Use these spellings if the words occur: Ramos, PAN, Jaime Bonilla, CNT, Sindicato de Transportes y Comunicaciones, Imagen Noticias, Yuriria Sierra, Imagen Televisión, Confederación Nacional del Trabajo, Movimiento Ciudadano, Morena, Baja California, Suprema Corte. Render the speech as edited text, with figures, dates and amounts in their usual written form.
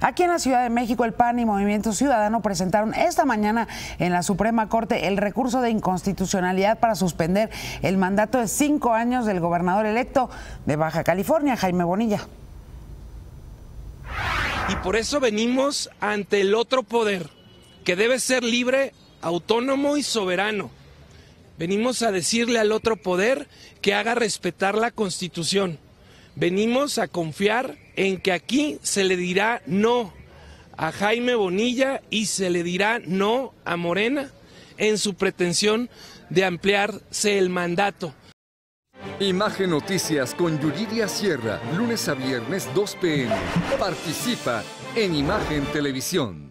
Aquí en la Ciudad de México, el PAN y Movimiento Ciudadano presentaron esta mañana en la Suprema Corte el recurso de inconstitucionalidad para suspender el mandato de 5 años del gobernador electo de Baja California, Jaime Bonilla. Y por eso venimos ante el otro poder, que debe ser libre, autónomo y soberano. Venimos a decirle al otro poder que haga respetar la Constitución. Venimos a confiar en que aquí se le dirá no a Jaime Bonilla y se le dirá no a Morena en su pretensión de ampliarse el mandato. Imagen Noticias con Yuriria Sierra, lunes a viernes 2 p.m. Participa en Imagen Televisión.